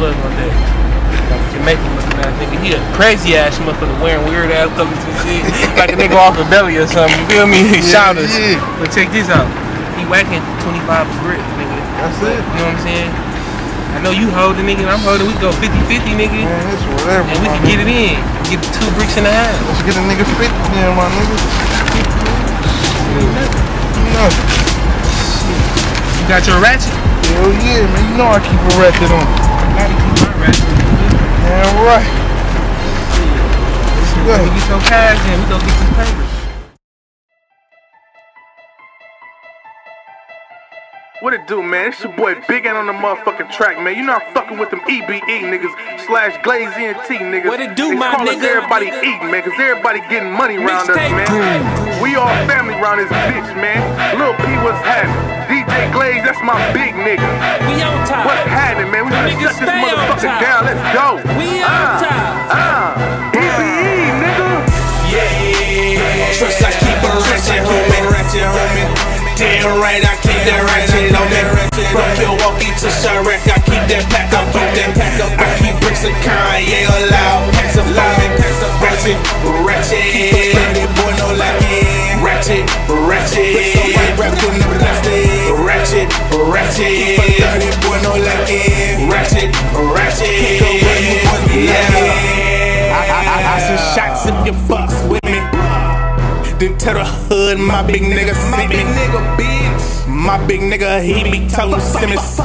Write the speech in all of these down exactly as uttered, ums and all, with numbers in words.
plug on that. Jamaican looking ass nigga. He a crazy ass motherfucker wearing weird ass clothes and shit. Like a nigga off the belly or something. You feel me? He yeah, shot us. Yeah. But check this out. He whacking twenty-five grit, nigga. That's it. You know what I'm saying? I know you holding, nigga, and I'm holding. We go fifty fifty, nigga. Man, it's whatever. And we can get it in. Get two bricks in the house. Let's get a nigga fifty in, my nigga. No. You got your ratchet? Hell yeah, man. You know I keep a ratchet on. I gotta keep my ratchet on. Damn right. Let's go. We get some cash in. We go get some papers. What it do, man? It's your boy Big Ant on the motherfucking track, man. You know I'm fucking with them E B E niggas slash Glaze Ent niggas. What it do, they my call nigga? Us everybody eating, man, cause everybody getting money round us, man. Good. We all family round this bitch, man. Lil P, what's happening? D J Glaze, that's my big nigga. We on top. What's happening, man? We gonna shut this motherfucker down. Let's go. We on top. Uh, uh, E B E, nigga. Yeah, yeah, yeah. Trust I keep a ratchet, homie. Ratchet, homie. Damn right, I keep that ratchet on me. From Milwaukee to Ciroc, I keep that pack up, keep that pack up. I keep bricks of Kanye allowed. Pass a loud, pass a ratchet, ratchet. Boy, no lacking. Ratchet, ratchet. Ratchet, ratchet. Boy, no lacking. Ratchet, ratchet. Yeah. I, I, I, I see shots if you fucks with me. Then tell the hood, my big nigga see me. My big nigga, he be totin' Simmons.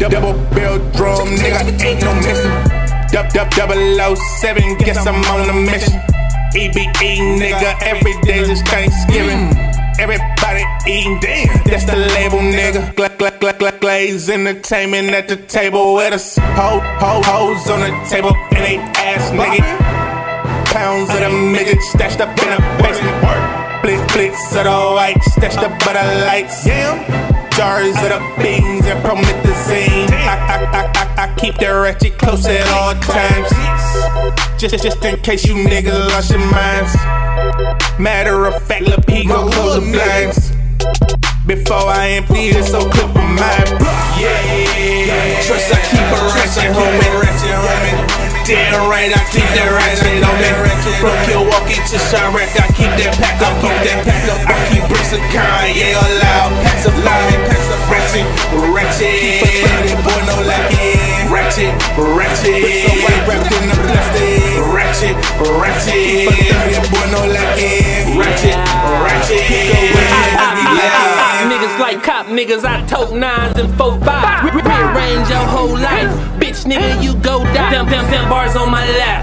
Double barrel drum, nigga, ain't no missing. Double oh seven, guess I'm on a mission. E B E, nigga, every day just Thanksgiving. Everybody eating, damn, that's the label, nigga. Gla gla gla gla Glaze Entertainment at the table with us. Ho ho hoes on the table and they ass, nigga. Pounds of them niggas stashed up in a basement. Blitz, blitz of the lights, stashed up by the lights. Jars of the beans that promote the scene. I, I, I, I, I keep that ratchet close at all times. Just, just in case you niggas lost your minds. Matter of fact, Lil P gon' close the blinds before I empty this so clip of mine. Yeah, trust I keep a ratchet, homie. Ratchet, homie. Damn right, I keep that ratchet on me. From Milwaukee to Ciroc, I keep that pack up, keep that pack up. I keep bricks of Kanye allowed. Packs of lime, packs of ratchet, ratchet. Boy, no lacking. Ratchet, ratchet. So white wrapped in the plastic. Ratchet, ratchet. Boy, no lacking. Ratchet, ratchet. Niggas like cop niggas, I tote nines and four five. Rearrange your whole life, bitch nigga, you go die. Dump, dump, dump bars on my lap.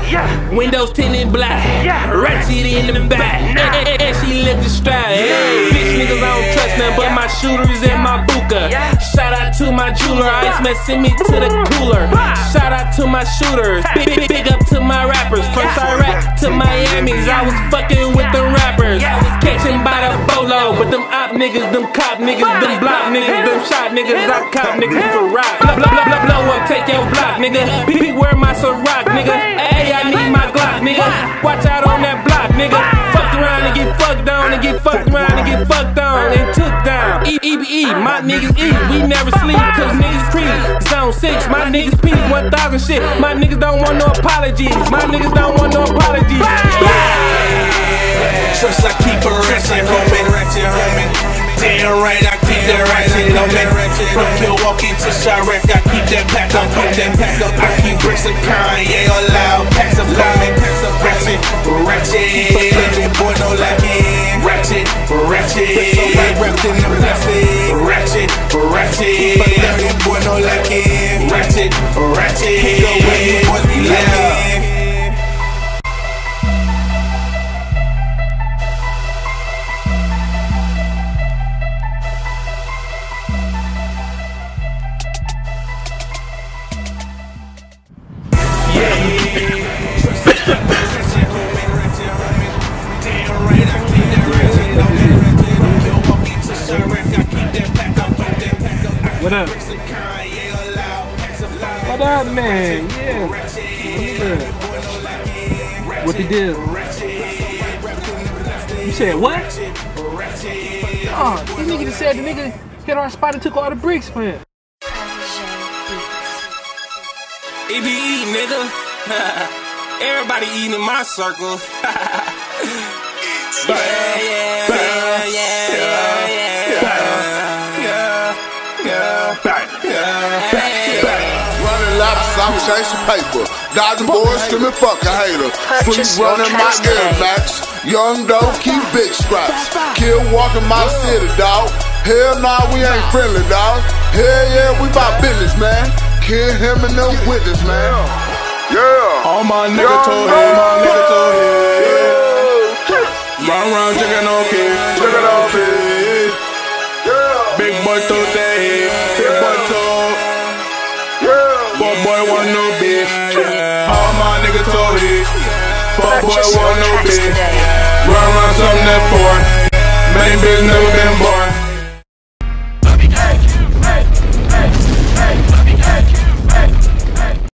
Windows tinted black. Ratchet in the back, and, and, and she lift the strap. Hey, bitch niggas, I don't trust none but my shooters and my booker. Shout out to my jeweler, Ice Man send me to the cooler. Shout out to my shooters, big big, big up to my rappers. From Ciroc to Miami's, I was fucking with the rappers. I was catching by the bolo, but them op niggas, them cop niggas. Niggas, them block niggas, them shot niggas, I cop niggas for rock. Blah, blah, blah, blah, blow up, take your block, nigga. Beware my Ciroc, nigga. Hey, I need my Glock, nigga. Watch out on that block, nigga. Fucked around and get fucked on, and get fucked around and get fucked on, and took down. E B E, my niggas eat, we never sleep, cause niggas creep. Zone six, my niggas peep, one thousand shit. My niggas don't want no apologies, my niggas don't want no apologies. Yeah. Trust I keep a ratchet, homie, ratchet, homie. Damn right, I keep that ratchet on me. From Milwaukee to Ciroc, I keep that pack up, keep that pack up. I keep bricks of Kanye allowed. Packs of lime, packs of ratchet, ratchet. Boy, no lacking. Ratchet, ratchet. So white wrapped in the plastic. Ratchet, ratchet. Boy, no lacking. Ratchet, ratchet. Go where you boys be lacking. What up? What up, man? Yeah. What, what the deal? You said what? Oh, this nigga just said the nigga hit our spot and took all the bricks for him. E B E, nigga. Everybody eating in my circle. Yeah, yeah, yeah, yeah, yeah, yeah, yeah, yeah, yeah, yeah. I'm chasing paper, dodging boys, screaming fuck a hater. Free running my airbags, young dope, keep big scraps. Kill walking my city, dawg. Hell nah, we ain't friendly, dawg. Hell yeah, we bout business, man. Kill him and no witness, man. Yeah. All my niggas told him, my niggas told him. Round round, jigging on kids, jigging on kids. Big boy throw that head, big boy throw. Fuck boy want no bitch. All my niggas told it. Fuck boy want no bitch. Run around something that for. Main bitch no bitch.